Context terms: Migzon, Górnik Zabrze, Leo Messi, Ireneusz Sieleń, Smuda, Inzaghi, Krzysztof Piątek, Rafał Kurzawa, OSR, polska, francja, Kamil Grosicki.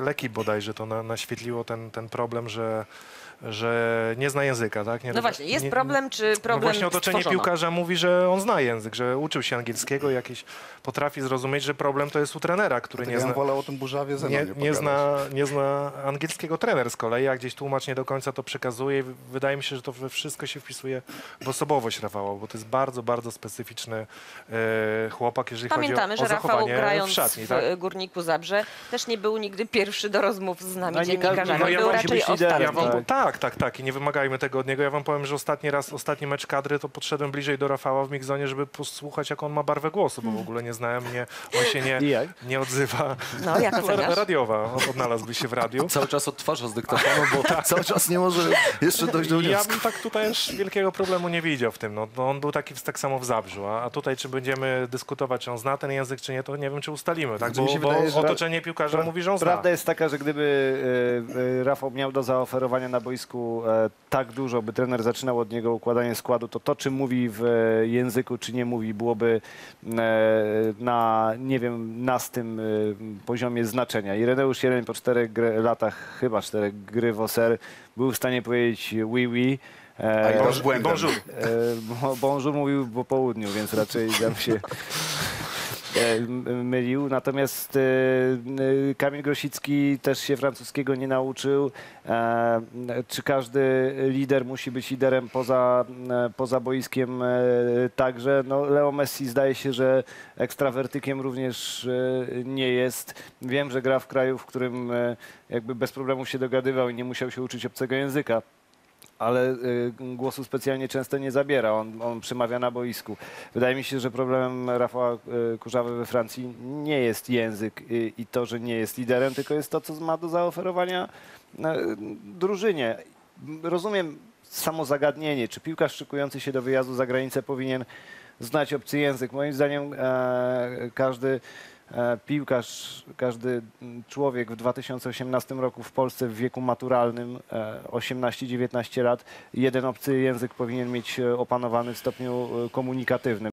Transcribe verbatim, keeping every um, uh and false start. Leki bodajże to na, naświetliło ten, ten problem, że, że nie zna języka, tak? Nie, no właśnie, jest nie, problem, czy problem no właśnie otoczenie stworzono. Piłkarza mówi, że on zna język, że uczył się angielskiego, jakiś potrafi zrozumieć, że problem to jest u trenera, który nie, ja zna, wolał o tym burzawie ze mną nie, nie, nie, zna, nie zna angielskiego. Trener z kolei, a gdzieś tłumacz nie do końca to przekazuje. Wydaje mi się, że to wszystko się wpisuje w osobowość Rafała, bo to jest bardzo, bardzo specyficzny e, chłopak, jeżeli Pamiętamy, chodzi o, o zachowanie grając w szatni. Pamiętamy, że Rafał w Górniku Zabrze też nie był nigdy pierwszy do rozmów z nami no, dziennikarzami, no, ja był raczej ostatni. Ja wam, tak, tak, tak i nie wymagajmy tego od niego. Ja wam powiem, że ostatni raz, ostatni mecz kadry, to podszedłem bliżej do Rafała w Migzonie, żeby posłuchać, jak on ma barwę głosu, bo w ogóle nie znałem mnie, on się nie, nie odzywa. No, jak oceniasz? Radiowa, odnalazłby się w radiu. Cały czas odtwarza z dyktafonu, bo tak. Cały czas nie może jeszcze dojść do wniosku. Ja bym tak tutaj już wielkiego problemu nie widział w tym. No, no, on był taki tak samo w Zabrzu, a, a tutaj czy będziemy dyskutować, czy on zna ten język, czy nie, to nie wiem, czy ustalimy. Tak? Bo, bo wydaje, otoczenie piłkarza pra, mówi, że on zna. Prawda jest taka, że gdyby e, e, Rafał miał do zaoferowania na boisku e, tak dużo, by trener zaczynał od niego układanie składu, to to, czy mówi w e, języku, czy nie mówi, byłoby e, na, nie wiem, nastym e, poziomie znaczenia. Ireneusz Sieleń po czterech latach, chyba czterech gry w O S R, był w stanie powiedzieć oui, oui. E, bonjour. Bonjour. E, bonjour mówił po południu, więc raczej tam się mylił. Natomiast e, Kamil Grosicki też się francuskiego nie nauczył. E, czy każdy lider musi być liderem poza, e, poza boiskiem e, także? No, Leo Messi zdaje się, że ekstrawertykiem również e, nie jest. Wiem, że gra w kraju, w którym e, jakby bez problemu się dogadywał i nie musiał się uczyć obcego języka. Ale y, głosu specjalnie często nie zabiera, on, on przemawia na boisku. Wydaje mi się, że problemem Rafała y, Kurzawy we Francji nie jest język i, i to, że nie jest liderem, tylko jest to, co ma do zaoferowania y, drużynie. Rozumiem samo zagadnienie, czy piłkarz szykujący się do wyjazdu za granicę powinien znać obcy język. Moim zdaniem y, każdy piłkarz, każdy człowiek w dwa tysiące osiemnastym roku w Polsce w wieku maturalnym, osiemnaście dziewiętnaście lat, jeden obcy język powinien mieć opanowany w stopniu komunikatywnym.